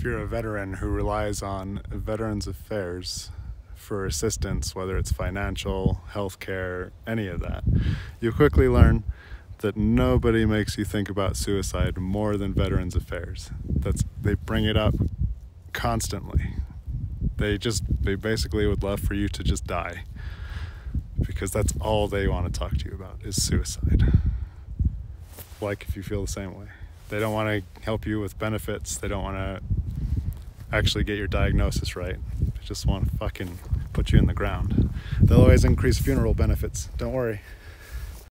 if you're a veteran who relies on Veterans Affairs for assistance, whether it's financial, healthcare, any of that, you'll quickly learn that nobody makes you think about suicide more than Veterans Affairs. They bring it up constantly. They basically would love for you to just die, because that's all they want to talk to you about is suicide. Like, if you feel the same way, they don't want to help you with benefits, they don't want to actually get your diagnosis right, they just want to fucking put you in the ground. They'll always increase funeral benefits, don't worry.